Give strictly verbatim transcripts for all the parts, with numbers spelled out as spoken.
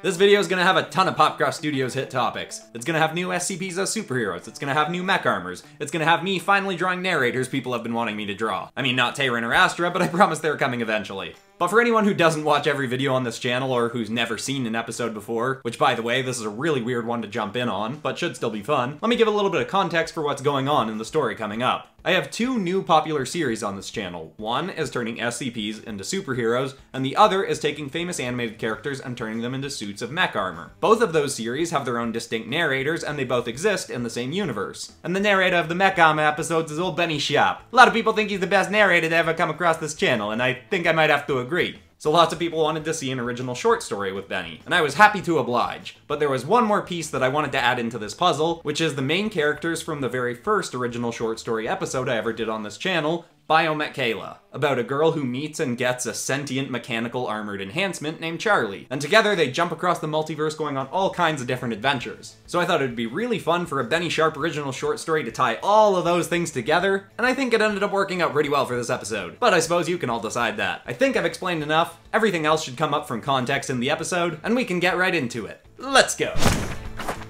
This video is gonna have a ton of PopCross Studios hit topics. It's gonna have new S C Ps as superheroes, it's gonna have new mech armors, it's gonna have me finally drawing narrators people have been wanting me to draw. I mean, not Tayran or Astra, but I promise they're coming eventually. But for anyone who doesn't watch every video on this channel or who's never seen an episode before, which by the way, this is a really weird one to jump in on, but should still be fun, let me give a little bit of context for what's going on in the story coming up. I have two new popular series on this channel. One is turning S C Ps into superheroes, and the other is taking famous animated characters and turning them into suits of mech armor. Both of those series have their own distinct narrators, and they both exist in the same universe. And the narrator of the mech armor episodes is old Benny Sharp. A lot of people think he's the best narrator to ever come across this channel, and I think I might have to agree. Agree. So lots of people wanted to see an original short story with Benny, and I was happy to oblige. But there was one more piece that I wanted to add into this puzzle, which is the main characters from the very first original short story episode I ever did on this channel, Bio-Mech Kayla, about a girl who meets and gets a sentient mechanical armored enhancement named Charlie, and together they jump across the multiverse going on all kinds of different adventures. So I thought it'd be really fun for a Benny Sharp original short story to tie all of those things together, and I think it ended up working out pretty well for this episode, but I suppose you can all decide that. I think I've explained enough, everything else should come up from context in the episode, and we can get right into it. Let's go!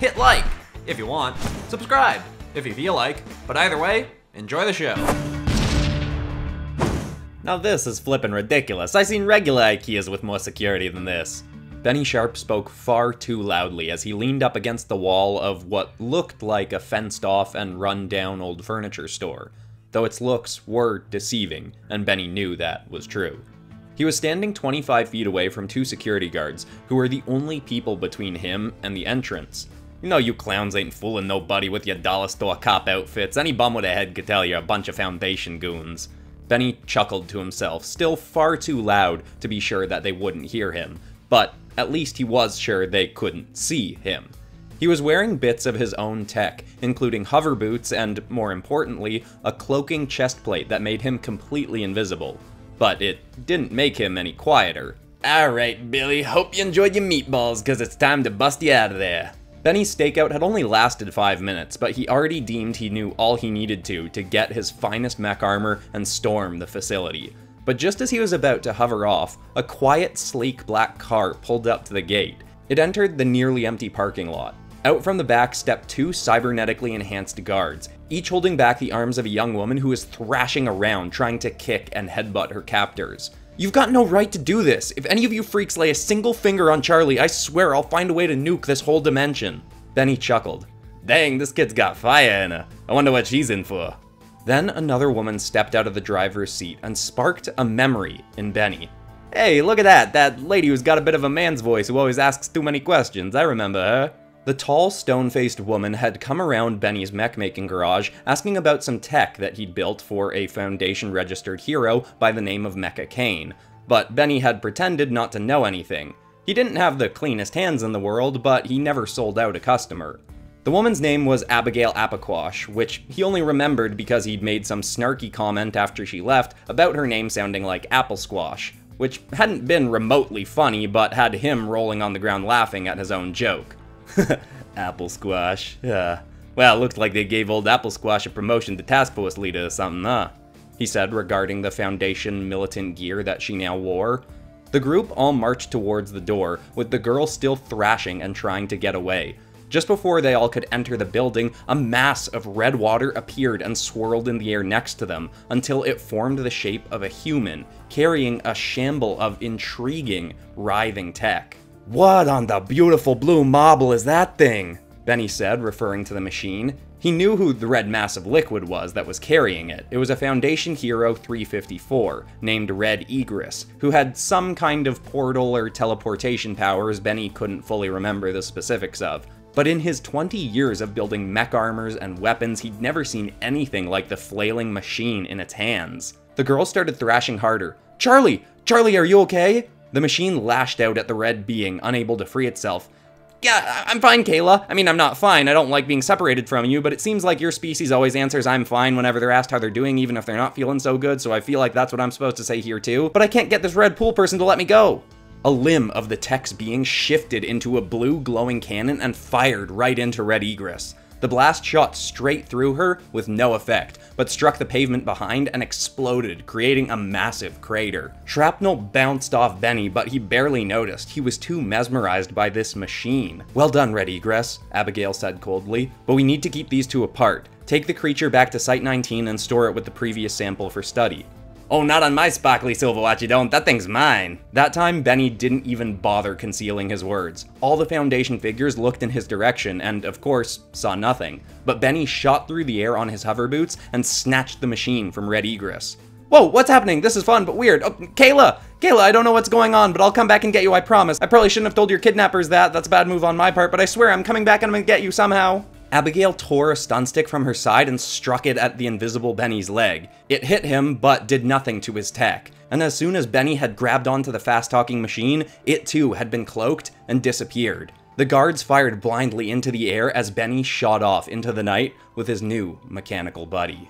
Hit like, if you want, subscribe, if you feel like, but either way, enjoy the show. Now this is flippin' ridiculous. I seen regular IKEAs with more security than this. Benny Sharp spoke far too loudly as he leaned up against the wall of what looked like a fenced-off and run-down old furniture store, though its looks were deceiving, and Benny knew that was true. He was standing twenty-five feet away from two security guards, who were the only people between him and the entrance. You know you clowns ain't fooling nobody with your dollar store cop outfits. Any bum with a head could tell you're a bunch of Foundation goons. Benny chuckled to himself, still far too loud to be sure that they wouldn't hear him, but at least he was sure they couldn't see him. He was wearing bits of his own tech, including hover boots and, more importantly, a cloaking chestplate that made him completely invisible. But it didn't make him any quieter. Alright Billy, hope you enjoyed your meatballs, cause it's time to bust you out of there. Benny's stakeout had only lasted five minutes, but he already deemed he knew all he needed to to get his finest mech armor and storm the facility. But just as he was about to hover off, a quiet, sleek black car pulled up to the gate. It entered the nearly empty parking lot. Out from the back stepped two cybernetically enhanced guards, each holding back the arms of a young woman who was thrashing around trying to kick and headbutt her captors. You've got no right to do this! If any of you freaks lay a single finger on Charlie, I swear I'll find a way to nuke this whole dimension! Benny chuckled. Dang, this kid's got fire in her. I wonder what she's in for. Then another woman stepped out of the driver's seat and sparked a memory in Benny. Hey, look at that! That lady who's got a bit of a man's voice who always asks too many questions, I remember her. The tall, stone-faced woman had come around Benny's mech-making garage asking about some tech that he'd built for a Foundation-registered hero by the name of Mecha Kane, but Benny had pretended not to know anything. He didn't have the cleanest hands in the world, but he never sold out a customer. The woman's name was Abigail Apaquash, which he only remembered because he'd made some snarky comment after she left about her name sounding like Apple Squash, which hadn't been remotely funny but had him rolling on the ground laughing at his own joke. Apple Squash, yeah. Well, looks like they gave old Apple Squash a promotion to task force leader or something, huh? He said, regarding the Foundation militant gear that she now wore. The group all marched towards the door, with the girl still thrashing and trying to get away. Just before they all could enter the building, a mass of red water appeared and swirled in the air next to them, until it formed the shape of a human, carrying a shamble of intriguing, writhing tech. What on the beautiful blue marble is that thing? Benny said, referring to the machine. He knew who the red mass of liquid was that was carrying it. It was a Foundation hero three fifty-four, named Red Egris, who had some kind of portal or teleportation powers Benny couldn't fully remember the specifics of. But in his twenty years of building mech armors and weapons, he'd never seen anything like the flailing machine in its hands. The girl started thrashing harder. Charlie! Charlie, are you okay? The machine lashed out at the red being, unable to free itself. Yeah, I'm fine, Kayla. I mean, I'm not fine. I don't like being separated from you, but it seems like your species always answers I'm fine whenever they're asked how they're doing, even if they're not feeling so good, so I feel like that's what I'm supposed to say here too. But I can't get this Red Pool person to let me go. A limb of the tech's being shifted into a blue glowing cannon and fired right into Red Egris. The blast shot straight through her with no effect, but struck the pavement behind and exploded, creating a massive crater. Shrapnel bounced off Benny, but he barely noticed. He was too mesmerized by this machine. "Well done, Red Egris," Abigail said coldly, "but we need to keep these two apart. Take the creature back to Site nineteen and store it with the previous sample for study." "Oh, not on my sparkly silver watch, you don't. That thing's mine." That time, Benny didn't even bother concealing his words. All the Foundation figures looked in his direction and, of course, saw nothing. But Benny shot through the air on his hover boots and snatched the machine from Red Egris. "Whoa, what's happening? This is fun, but weird. Oh, Kayla! Kayla, I don't know what's going on, but I'll come back and get you, I promise. I probably shouldn't have told your kidnappers that. That's a bad move on my part, but I swear I'm coming back and I'm gonna get you somehow." Abigail tore a stun stick from her side and struck it at the invisible Benny's leg. It hit him, but did nothing to his tech. And as soon as Benny had grabbed onto the fast-talking machine, it too had been cloaked and disappeared. The guards fired blindly into the air as Benny shot off into the night with his new mechanical buddy.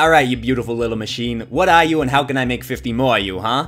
"Alright, you beautiful little machine. What are you and how can I make fifty more of you, huh?"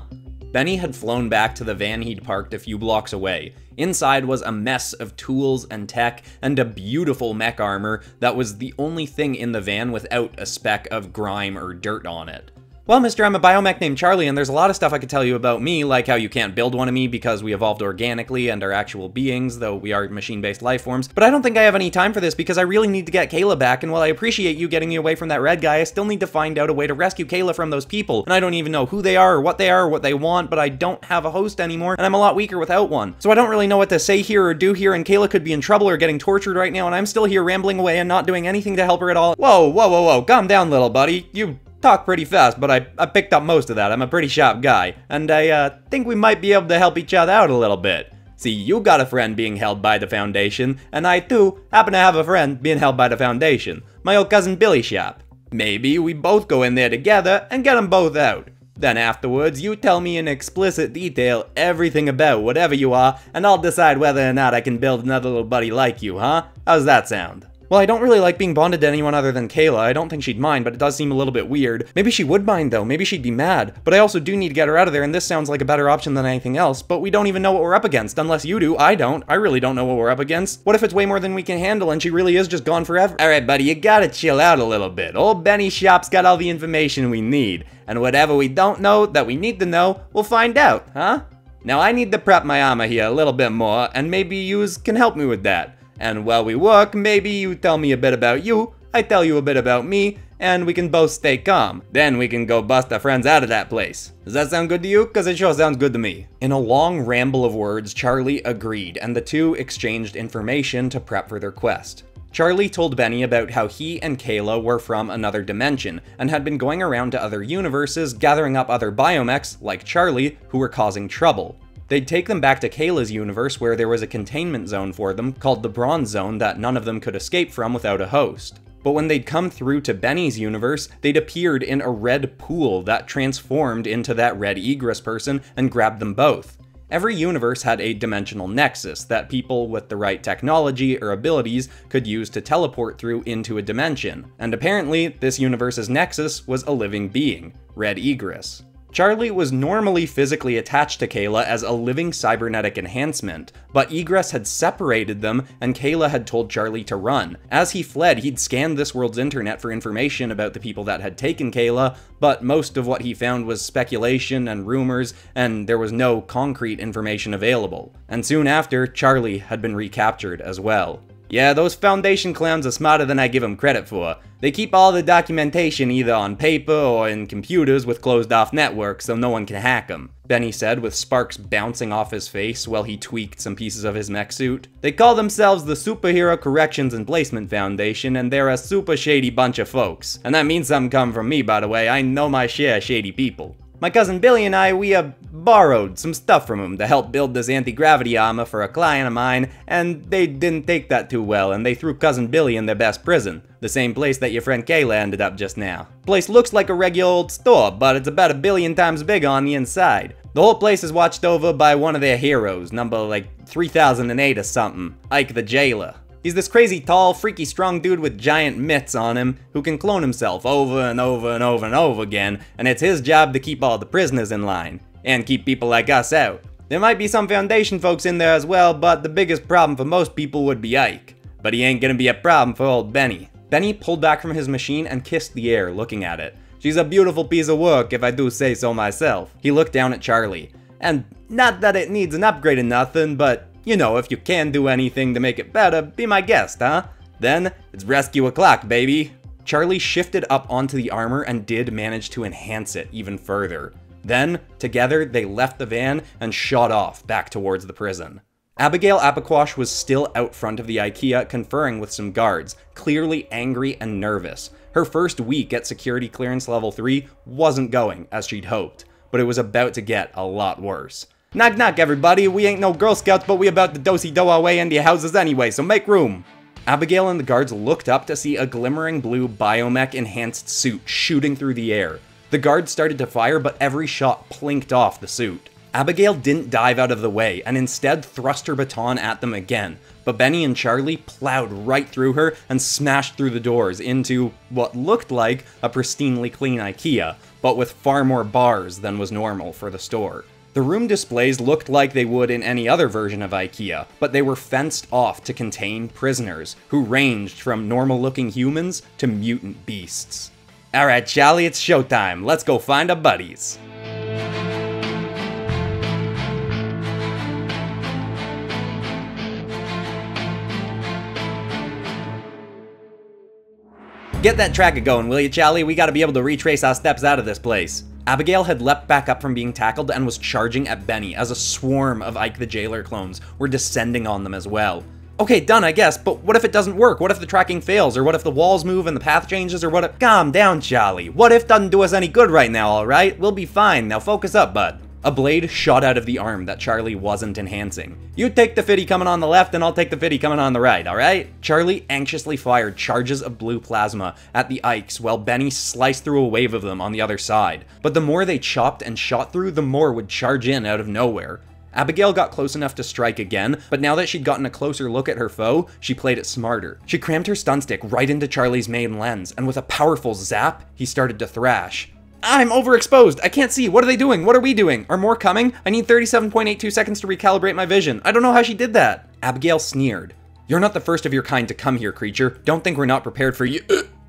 Benny had flown back to the van he'd parked a few blocks away. Inside was a mess of tools and tech and a beautiful mech armor that was the only thing in the van without a speck of grime or dirt on it. "Well, mister, I'm a biomech named Charlie, and there's a lot of stuff I could tell you about me, like how you can't build one of me because we evolved organically and are actual beings, though we are machine-based life forms. But I don't think I have any time for this because I really need to get Kayla back, and while I appreciate you getting me away from that red guy, I still need to find out a way to rescue Kayla from those people, and I don't even know who they are or what they are or what they want, but I don't have a host anymore, and I'm a lot weaker without one. So I don't really know what to say here or do here, and Kayla could be in trouble or getting tortured right now, and I'm still here rambling away and not doing anything to help her at all." "Whoa, whoa, whoa, whoa, calm down, little buddy. You talk pretty fast, but I, I picked up most of that. I'm a pretty sharp guy, and I uh, think we might be able to help each other out a little bit. See, you got a friend being held by the Foundation, and I too happen to have a friend being held by the Foundation, my old cousin Billy Sharp. Maybe we both go in there together and get them both out. Then afterwards, you tell me in explicit detail everything about whatever you are, and I'll decide whether or not I can build another little buddy like you, huh? How's that sound?" "Well, I don't really like being bonded to anyone other than Kayla. I don't think she'd mind, but it does seem a little bit weird. Maybe she would mind, though. Maybe she'd be mad. But I also do need to get her out of there, and this sounds like a better option than anything else. But we don't even know what we're up against. Unless you do. I don't. I really don't know what we're up against. What if it's way more than we can handle, and she really is just gone forever?" "All right, buddy, you gotta chill out a little bit. Old Benny Sharp's got all the information we need. And whatever we don't know that we need to know, we'll find out, huh? Now, I need to prep my armor here a little bit more, and maybe yous can help me with that. And while we work, maybe you tell me a bit about you, I tell you a bit about me, and we can both stay calm. Then we can go bust our friends out of that place. Does that sound good to you? Because it sure sounds good to me." In a long ramble of words, Charlie agreed, and the two exchanged information to prep for their quest. Charlie told Benny about how he and Kayla were from another dimension, and had been going around to other universes, gathering up other biomechs, like Charlie, who were causing trouble. They'd take them back to Kayla's universe where there was a containment zone for them called the Bronze Zone that none of them could escape from without a host. But when they'd come through to Benny's universe, they'd appeared in a red pool that transformed into that Red Egris person and grabbed them both. Every universe had a dimensional nexus that people with the right technology or abilities could use to teleport through into a dimension. And apparently, this universe's nexus was a living being, Red Egris. Charlie was normally physically attached to Kayla as a living cybernetic enhancement, but Egris had separated them and Kayla had told Charlie to run. As he fled, he'd scanned this world's internet for information about the people that had taken Kayla, but most of what he found was speculation and rumors, and there was no concrete information available. And soon after, Charlie had been recaptured as well. "Yeah, those Foundation clowns are smarter than I give them credit for. They keep all the documentation either on paper or in computers with closed-off networks so no one can hack them," Benny said with sparks bouncing off his face while he tweaked some pieces of his mech suit. "They call themselves the Superhero Corrections and Placement Foundation, and they're a super shady bunch of folks. And that means something coming from me, by the way. I know my share of shady people. My cousin Billy and I, we uh, borrowed some stuff from him to help build this anti-gravity armor for a client of mine, and they didn't take that too well, and they threw cousin Billy in their best prison, the same place that your friend Kayla ended up just now. Place looks like a regular old store, but it's about a billion times bigger on the inside. The whole place is watched over by one of their heroes, number like three thousand eight or something, Ike the Jailer. He's this crazy, tall, freaky, strong dude with giant mitts on him who can clone himself over and over and over and over again, and it's his job to keep all the prisoners in line, and keep people like us out. There might be some Foundation folks in there as well, but the biggest problem for most people would be Ike. But he ain't gonna be a problem for old Benny. Benny pulled back from his machine and kissed the air, looking at it. She's a beautiful piece of work, if I do say so myself. He looked down at Charlie. And not that it needs an upgrade or nothing, but you know, if you can do anything to make it better, be my guest, huh? Then, it's rescue o'clock, baby. Charlie shifted up onto the armor and did manage to enhance it even further. Then, together, they left the van and shot off back towards the prison. Abigail Apaquash was still out front of the IKEA conferring with some guards, clearly angry and nervous. Her first week at security clearance level three wasn't going as she'd hoped, but it was about to get a lot worse. Knock knock everybody, we ain't no Girl Scouts, but we about to do-si-do our way into your houses anyway, so make room! Abigail and the guards looked up to see a glimmering blue Bio-Mech enhanced suit shooting through the air. The guards started to fire, but every shot plinked off the suit. Abigail didn't dive out of the way, and instead thrust her baton at them again, but Benny and Charlie plowed right through her and smashed through the doors into what looked like a pristinely clean IKEA, but with far more bars than was normal for the store. The room displays looked like they would in any other version of IKEA, but they were fenced off to contain prisoners, who ranged from normal-looking humans to mutant beasts. Alright, Charlie, it's showtime. Let's go find our buddies. Get that tracker going, will you, Charlie? We gotta be able to retrace our steps out of this place. Abigail had leapt back up from being tackled and was charging at Benny as a swarm of Ike the Jailer clones were descending on them as well. Okay, done, I guess, but what if it doesn't work? What if the tracking fails? Or what if the walls move and the path changes? Or what if— Calm down, Charlie. What if doesn't do us any good right now, alright? We'll be fine. Now focus up, bud. A blade shot out of the arm that Charlie wasn't enhancing. You take the fitty coming on the left, and I'll take the fitty coming on the right, alright? Charlie anxiously fired charges of blue plasma at the Ikes while Benny sliced through a wave of them on the other side. But the more they chopped and shot through, the more would charge in out of nowhere. Abigail got close enough to strike again, but now that she'd gotten a closer look at her foe, she played it smarter. She crammed her stun stick right into Charlie's main lens, and with a powerful zap, he started to thrash. I'm overexposed! I can't see! What are they doing? What are we doing? Are more coming? I need thirty-seven point eight two seconds to recalibrate my vision. I don't know how she did that! Abigail sneered. You're not the first of your kind to come here, creature. Don't think we're not prepared for you—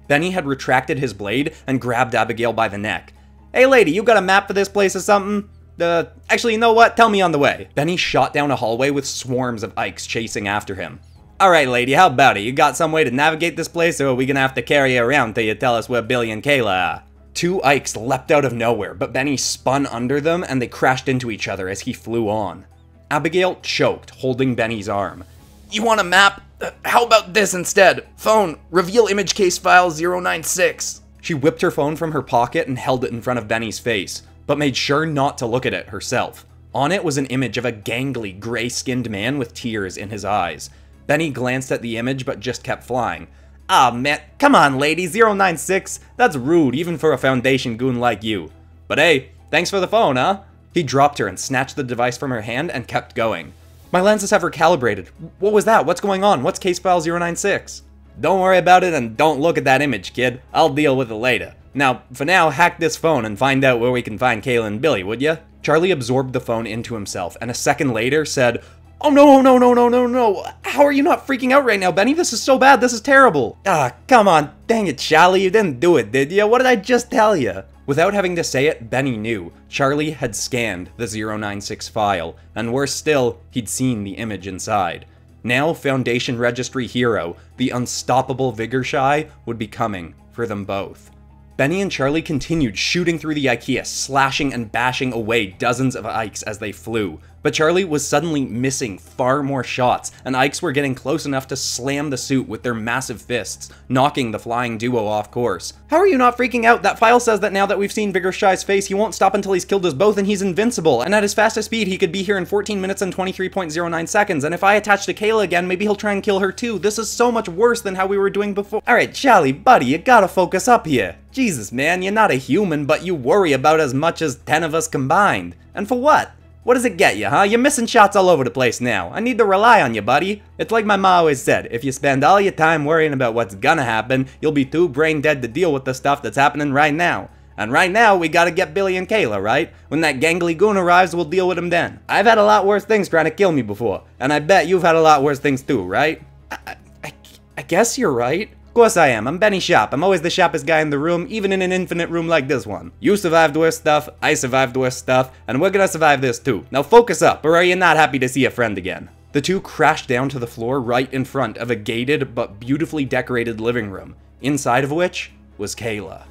Benny had retracted his blade and grabbed Abigail by the neck. Hey lady, you got a map for this place or something? Uh, actually, you know what? Tell me on the way. Benny shot down a hallway with swarms of Ikes chasing after him. Alright lady, how about it? You got some way to navigate this place, or are we gonna have to carry you around till you tell us where Billy and Kayla are? Two Ikes leapt out of nowhere, but Benny spun under them and they crashed into each other as he flew on. Abigail choked, holding Benny's arm. You want a map? How about this instead? Phone, reveal image case file zero nine six. She whipped her phone from her pocket and held it in front of Benny's face, but made sure not to look at it herself. On it was an image of a gangly, gray-skinned man with tears in his eyes. Benny glanced at the image but just kept flying. Ah, oh, man, come on, lady, zero nine six, that's rude, even for a Foundation goon like you. But hey, thanks for the phone, huh? He dropped her and snatched the device from her hand and kept going. My lenses have recalibrated. What was that? What's going on? What's case file zero nine six? Don't worry about it and don't look at that image, kid. I'll deal with it later. Now, for now, hack this phone and find out where we can find Kayla and Billy, would ya? Charlie absorbed the phone into himself, and a second later said, Oh no, no, no, no, no, no. How are you not freaking out right now, Benny? This is so bad. This is terrible. Ah, come on. Dang it, Charlie. You didn't do it, did you? What did I just tell you? Without having to say it, Benny knew. Charlie had scanned the zero nine six file, and worse still, he'd seen the image inside. Now, Foundation Registry hero, the unstoppable Vigorshy, would be coming for them both. Benny and Charlie continued shooting through the IKEA, slashing and bashing away dozens of Ikes as they flew. But Charlie was suddenly missing far more shots, and Ikes were getting close enough to slam the suit with their massive fists, knocking the flying duo off course. How are you not freaking out? That file says that now that we've seen Vigorshy's face, he won't stop until he's killed us both and he's invincible, and at his fastest speed he could be here in fourteen minutes and twenty-three point zero nine seconds, and if I attach to Kayla again, maybe he'll try and kill her too. This is so much worse than how we were doing before. Alright, Charlie, buddy, you gotta focus up here. Jesus, man, you're not a human, but you worry about as much as ten of us combined. And for what? What does it get you, huh? You're missing shots all over the place now. I need to rely on you, buddy. It's like my ma always said, if you spend all your time worrying about what's gonna happen, you'll be too brain dead to deal with the stuff that's happening right now. And right now, we gotta get Billy and Kayla, right? When that gangly goon arrives, we'll deal with him then. I've had a lot worse things trying to kill me before, and I bet you've had a lot worse things too, right? I, I, I guess you're right. Of course I am. I'm Benny Sharp. I'm always the sharpest guy in the room, even in an infinite room like this one. You survived worse stuff, I survived worse stuff, and we're gonna survive this too. Now focus up, or are you not happy to see a friend again? The two crash down to the floor right in front of a gated but beautifully decorated living room, inside of which was Kayla.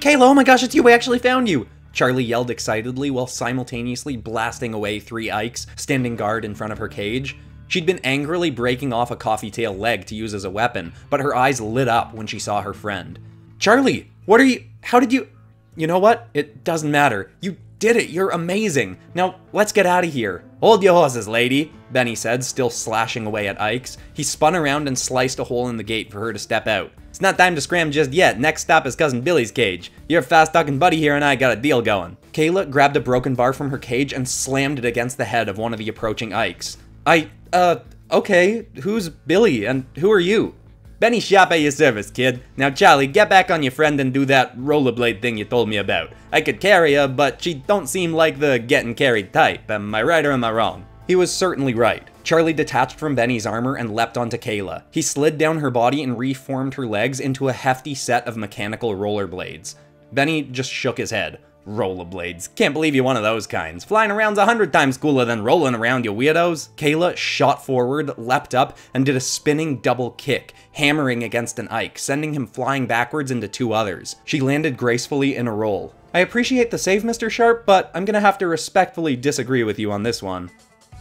Kayla, oh my gosh, it's you, I actually found you! Charlie yelled excitedly while simultaneously blasting away three Ikes standing guard in front of her cage. She'd been angrily breaking off a coffee tail leg to use as a weapon, but her eyes lit up when she saw her friend. Charlie, what are you, how did you, you know what, it doesn't matter, you did it, you're amazing. Now, let's get out of here. Hold your horses, lady, Benny said, still slashing away at Ikes. He spun around and sliced a hole in the gate for her to step out. It's not time to scram just yet, next stop is Cousin Billy's cage. Your fast-talking buddy here and I got a deal going. Kayla grabbed a broken bar from her cage and slammed it against the head of one of the approaching Ikes. I, uh, okay, who's Billy and who are you? Benny Sharp at your service, kid. Now Charlie, get back on your friend and do that rollerblade thing you told me about. I could carry her, but she don't seem like the getting carried type. Am I right or am I wrong? He was certainly right. Charlie detached from Benny's armor and leapt onto Kayla. He slid down her body and reformed her legs into a hefty set of mechanical rollerblades. Benny just shook his head. Rollerblades. Can't believe you're one of those kinds. Flying around's a hundred times cooler than rolling around, you weirdos. Kayla shot forward, leapt up, and did a spinning double kick, hammering against an Ike, sending him flying backwards into two others. She landed gracefully in a roll. I appreciate the save, Mister Sharp, but I'm gonna have to respectfully disagree with you on this one.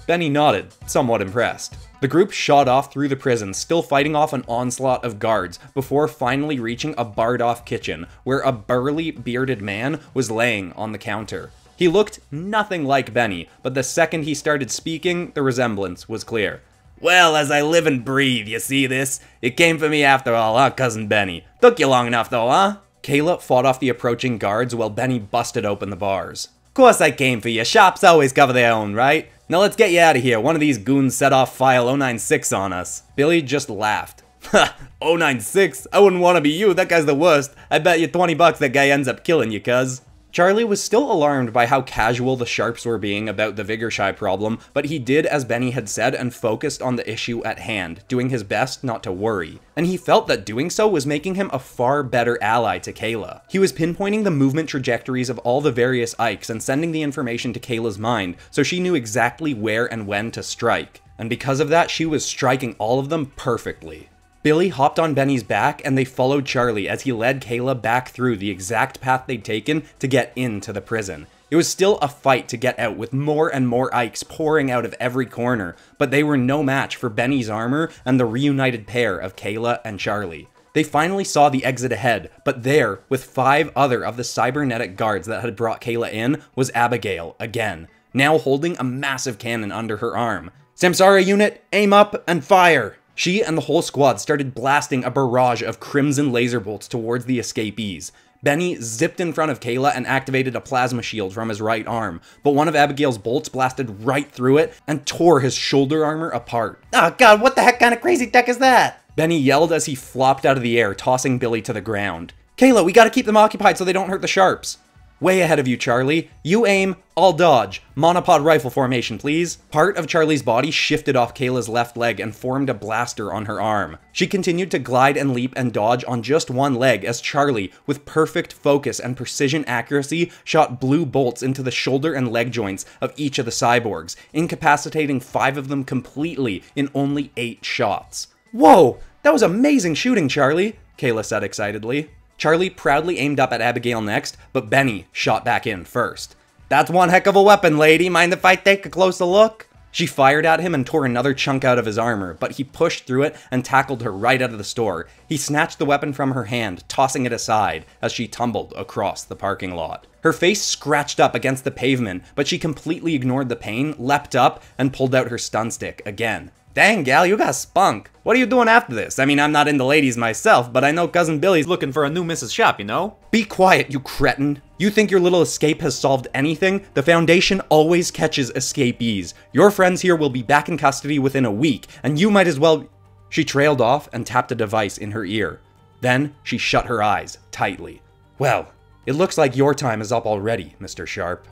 Benny nodded, somewhat impressed. The group shot off through the prison, still fighting off an onslaught of guards, before finally reaching a barred-off kitchen, where a burly, bearded man was laying on the counter. He looked nothing like Benny, but the second he started speaking, the resemblance was clear. Well, as I live and breathe, you see this? It came for me after all, huh, Cousin Benny? Took you long enough, though, huh? Kayla fought off the approaching guards while Benny busted open the bars. Course I came for you, shops always cover their own, right? Now let's get you out of here, one of these goons set off file oh nine six on us. Billy just laughed. Ha, oh nine six? I wouldn't want to be you, that guy's the worst. I bet you twenty bucks that guy ends up killing you, cuz. Charlie was still alarmed by how casual the Sharps were being about the Vigorshy problem, but he did as Benny had said and focused on the issue at hand, doing his best not to worry. And he felt that doing so was making him a far better ally to Kayla. He was pinpointing the movement trajectories of all the various Ikes and sending the information to Kayla's mind, so she knew exactly where and when to strike. And because of that, she was striking all of them perfectly. Billy hopped on Benny's back and they followed Charlie as he led Kayla back through the exact path they'd taken to get into the prison. It was still a fight to get out with more and more Ikes pouring out of every corner, but they were no match for Benny's armor and the reunited pair of Kayla and Charlie. They finally saw the exit ahead, but there, with five other of the cybernetic guards that had brought Kayla in, was Abigail again, now holding a massive cannon under her arm. Samsara unit, aim up and fire! She and the whole squad started blasting a barrage of crimson laser bolts towards the escapees. Benny zipped in front of Kayla and activated a plasma shield from his right arm, but one of Abigail's bolts blasted right through it and tore his shoulder armor apart. Oh god, what the heck kind of crazy tech is that? Benny yelled as he flopped out of the air, tossing Billy to the ground. Kayla, we gotta keep them occupied so they don't hurt the Sharps. Way ahead of you, Charlie. You aim, I'll dodge. Monopod rifle formation, please. Part of Charlie's body shifted off Kayla's left leg and formed a blaster on her arm. She continued to glide and leap and dodge on just one leg as Charlie, with perfect focus and precision accuracy, shot blue bolts into the shoulder and leg joints of each of the cyborgs, incapacitating five of them completely in only eight shots. Whoa, that was amazing shooting, Charlie, Kayla said excitedly. Charlie proudly aimed up at Abigail next, but Benny shot back in first. That's one heck of a weapon, lady. Mind if I take a closer look? She fired at him and tore another chunk out of his armor, but he pushed through it and tackled her right out of the store. He snatched the weapon from her hand, tossing it aside as she tumbled across the parking lot. Her face scratched up against the pavement, but she completely ignored the pain, leapt up, and pulled out her stun stick again. Dang, gal, you got spunk. What are you doing after this? I mean, I'm not into ladies myself, but I know Cousin Billy's looking for a new Missus Sharp, you know? Be quiet, you cretin. You think your little escape has solved anything? The Foundation always catches escapees. Your friends here will be back in custody within a week, and you might as well... She trailed off and tapped a device in her ear. Then she shut her eyes tightly. Well, it looks like your time is up already, Mister Sharp.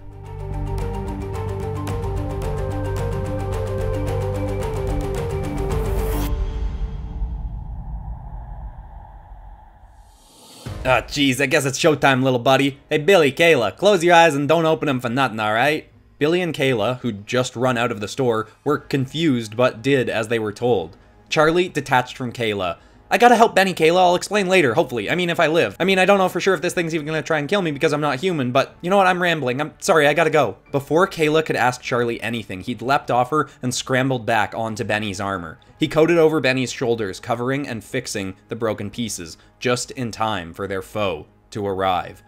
Ah, oh, jeez, I guess it's showtime, little buddy. Hey, Billy, Kayla, close your eyes and don't open them for nothing, alright? Billy and Kayla, who'd just run out of the store, were confused but did as they were told. Charlie detached from Kayla. I gotta help Benny, Kayla, I'll explain later, hopefully. I mean, if I live. I mean, I don't know for sure if this thing's even gonna try and kill me because I'm not human, but you know what, I'm rambling. I'm sorry, I gotta go. Before Kayla could ask Charlie anything, he'd leapt off her and scrambled back onto Benny's armor. He coated over Benny's shoulders, covering and fixing the broken pieces, just in time for their foe to arrive.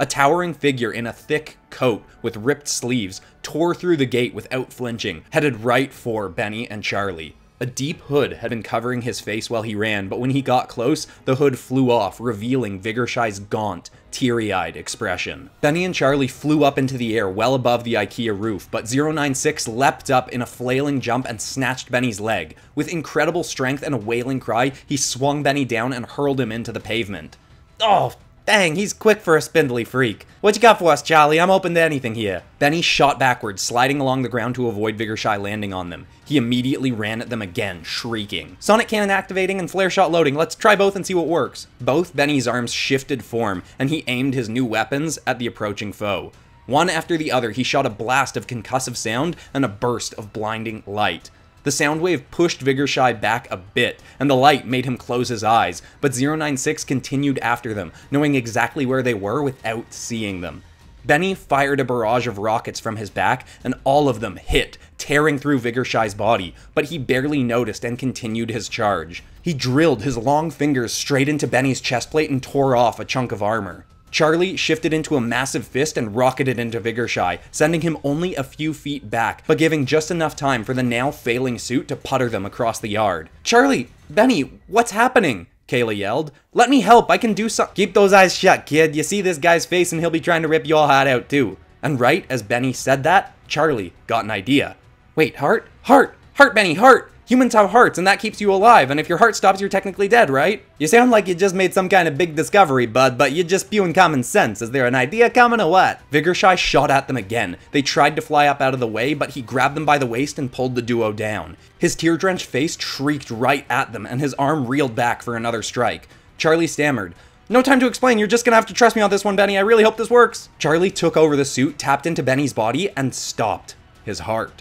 A towering figure in a thick coat with ripped sleeves tore through the gate without flinching, headed right for Benny and Charlie. A deep hood had been covering his face while he ran, but when he got close, the hood flew off, revealing Vigorshy's gaunt, teary-eyed expression. Benny and Charlie flew up into the air well above the IKEA roof, but zero nine six leapt up in a flailing jump and snatched Benny's leg. With incredible strength and a wailing cry, he swung Benny down and hurled him into the pavement. Oh, dang, he's quick for a spindly freak. What you got for us, Charlie? I'm open to anything here. Benny shot backwards, sliding along the ground to avoid Vigorshy landing on them. He immediately ran at them again, shrieking. Sonic Cannon activating and Flare Shot loading. Let's try both and see what works. Both Benny's arms shifted form, and he aimed his new weapons at the approaching foe. One after the other, he shot a blast of concussive sound and a burst of blinding light. The sound wave pushed Vigorshy back a bit, and the light made him close his eyes, but zero nine six continued after them, knowing exactly where they were without seeing them. Benny fired a barrage of rockets from his back, and all of them hit, tearing through Vigorshy's body, but he barely noticed and continued his charge. He drilled his long fingers straight into Benny's chestplate and tore off a chunk of armor. Charlie shifted into a massive fist and rocketed into Vigorshy, sending him only a few feet back, but giving just enough time for the now failing suit to putter them across the yard. Charlie, Benny, what's happening? Kayla yelled. Let me help, I can do some- Keep those eyes shut, kid. You see this guy's face and he'll be trying to rip you all hot out too. And right as Benny said that, Charlie got an idea. Wait, heart? Heart! Heart, Benny, heart! Humans have hearts, and that keeps you alive, and if your heart stops, you're technically dead, right? You sound like you just made some kind of big discovery, bud, but you're just spewing common sense. Is there an idea coming or what? Vigorshy shot at them again. They tried to fly up out of the way, but he grabbed them by the waist and pulled the duo down. His tear-drenched face shrieked right at them, and his arm reeled back for another strike. Charlie stammered. No time to explain, you're just gonna have to trust me on this one, Benny. I really hope this works. Charlie took over the suit, tapped into Benny's body, and stopped his heart.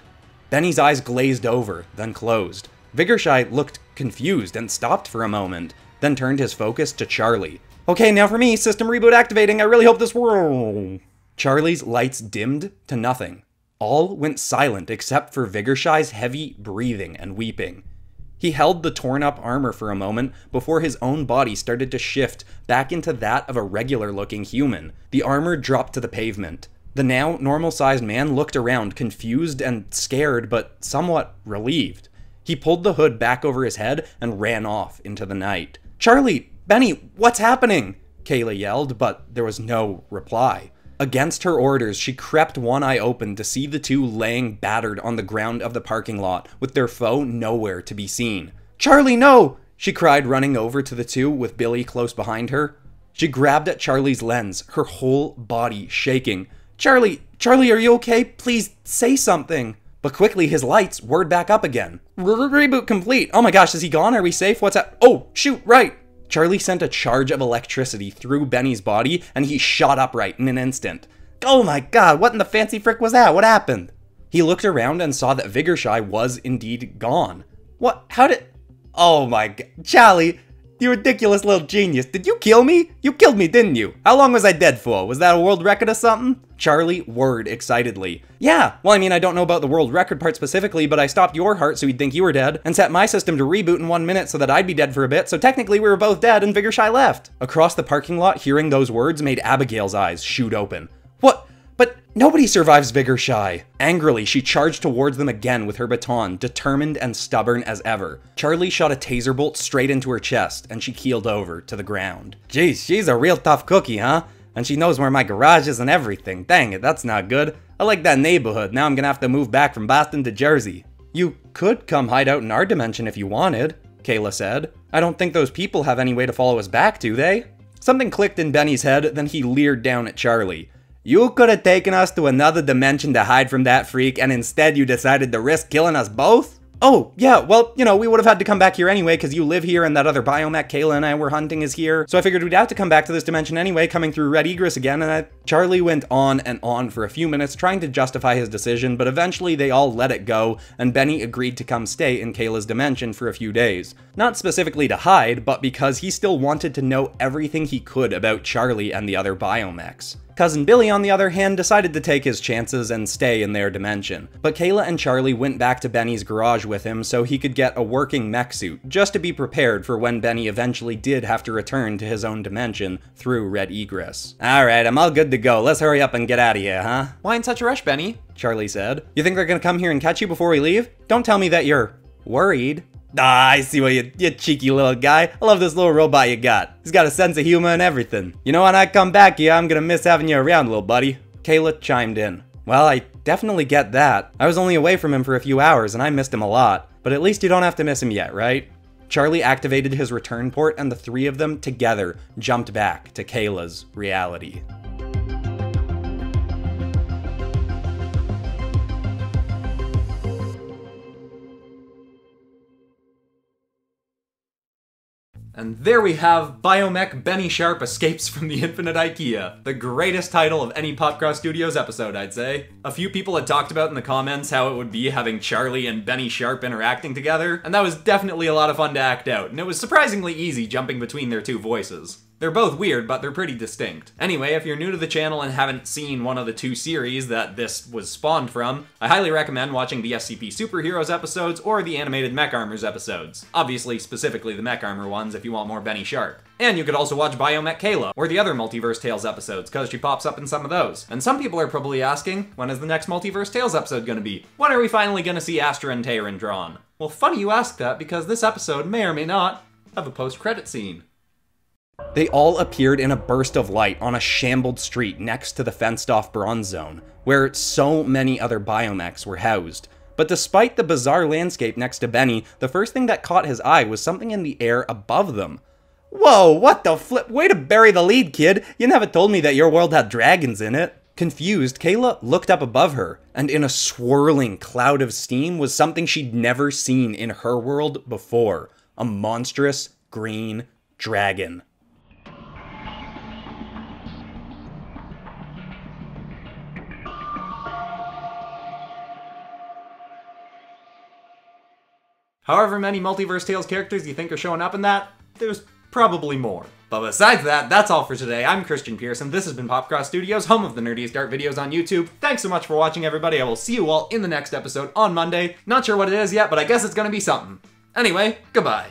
Benny's eyes glazed over, then closed. Vigorshy looked confused and stopped for a moment, then turned his focus to Charlie. Okay, now for me, system reboot activating, I really hope this works. Charlie's lights dimmed to nothing. All went silent except for Vigorshy's heavy breathing and weeping. He held the torn up armor for a moment before his own body started to shift back into that of a regular looking human. The armor dropped to the pavement. The now normal-sized man looked around, confused and scared, but somewhat relieved. He pulled the hood back over his head and ran off into the night. Charlie, Benny, what's happening? Kayla yelled, but there was no reply. Against her orders, she crept one eye open to see the two laying battered on the ground of the parking lot, with their foe nowhere to be seen. Charlie, no! She cried, running over to the two with Billy close behind her. She grabbed at Charlie's lens, her whole body shaking. Charlie, Charlie, are you okay? Please say something. But quickly, his lights whirred back up again. Reboot complete. Oh my gosh, is he gone? Are we safe? What's that? Oh, shoot, right. Charlie sent a charge of electricity through Benny's body, and he shot upright in an instant. Oh my god, what in the fancy frick was that? What happened? He looked around and saw that Vigorshy was indeed gone. What? How did... Oh my god. Charlie, you ridiculous little genius. Did you kill me? You killed me, didn't you? How long was I dead for? Was that a world record or something? Charlie whirred excitedly. Yeah, well I mean I don't know about the world record part specifically, but I stopped your heart so he'd think you were dead, and set my system to reboot in one minute so that I'd be dead for a bit, so technically we were both dead and Vigorshy left. Across the parking lot, hearing those words made Abigail's eyes shoot open. What? But nobody survives Vigorshy. Angrily, she charged towards them again with her baton, determined and stubborn as ever. Charlie shot a taser bolt straight into her chest, and she keeled over to the ground. Geez, she's a real tough cookie, huh? And she knows where my garage is and everything. Dang it, that's not good. I like that neighborhood. Now I'm gonna have to move back from Boston to Jersey. You could come hide out in our dimension if you wanted, Kayla said. I don't think those people have any way to follow us back, do they? Something clicked in Benny's head, then he leered down at Charlie. You could have taken us to another dimension to hide from that freak, and instead you decided to risk killing us both? Oh, yeah, well, you know, we would have had to come back here anyway, because you live here and that other Bio-Mech Kayla and I were hunting is here, so I figured we'd have to come back to this dimension anyway, coming through Red Egris again, and I... Charlie went on and on for a few minutes, trying to justify his decision, but eventually they all let it go, and Benny agreed to come stay in Kayla's dimension for a few days. Not specifically to hide, but because he still wanted to know everything he could about Charlie and the other Bio-Mechs. Cousin Billy, on the other hand, decided to take his chances and stay in their dimension. But Kayla and Charlie went back to Benny's garage with him so he could get a working mech suit, just to be prepared for when Benny eventually did have to return to his own dimension through Red Egris. Alright, I'm all good to go. Let's hurry up and get out of here, huh? Why in such a rush, Benny? Charlie said. You think they're gonna come here and catch you before we leave? Don't tell me that you're worried. Ah, I see what you, you cheeky little guy. I love this little robot you got. He's got a sense of humor and everything. You know, when I come back here, I'm gonna miss having you around, little buddy. Kayla chimed in. Well, I definitely get that. I was only away from him for a few hours and I missed him a lot. But at least you don't have to miss him yet, right? Charlie activated his return port and the three of them together jumped back to Kayla's reality. And there we have Bio-Mech Benny Sharp Escapes from the Infinite IKEA, the greatest title of any PopCross Studios episode, I'd say. A few people had talked about in the comments how it would be having Charlie and Benny Sharp interacting together, and that was definitely a lot of fun to act out, and it was surprisingly easy jumping between their two voices. They're both weird, but they're pretty distinct. Anyway, if you're new to the channel and haven't seen one of the two series that this was spawned from, I highly recommend watching the S C P Superheroes episodes or the Animated Mech Armors episodes. Obviously, specifically the Mech Armor ones if you want more Benny Sharp. And you could also watch Bio-Mech Kayla or the other Multiverse Tales episodes, because she pops up in some of those. And some people are probably asking, when is the next Multiverse Tales episode going to be? When are we finally going to see Astra and Tayran drawn? Well, funny you ask that, because this episode may or may not have a post-credit scene. They all appeared in a burst of light on a shambled street next to the fenced-off Bronze Zone, where so many other Bio-Mechs were housed. But despite the bizarre landscape next to Benny, the first thing that caught his eye was something in the air above them. Whoa, what the flip? Way to bury the lead, kid! You never told me that your world had dragons in it. Confused, Kayla looked up above her, and in a swirling cloud of steam was something she'd never seen in her world before. A monstrous green dragon. However many Multiverse Tales characters you think are showing up in that, there's probably more. But besides that, that's all for today. I'm Christian Pearson, this has been PopCross Studios, home of the nerdiest art videos on YouTube. Thanks so much for watching, everybody. I will see you all in the next episode on Monday. Not sure what it is yet, but I guess it's gonna be something. Anyway, goodbye.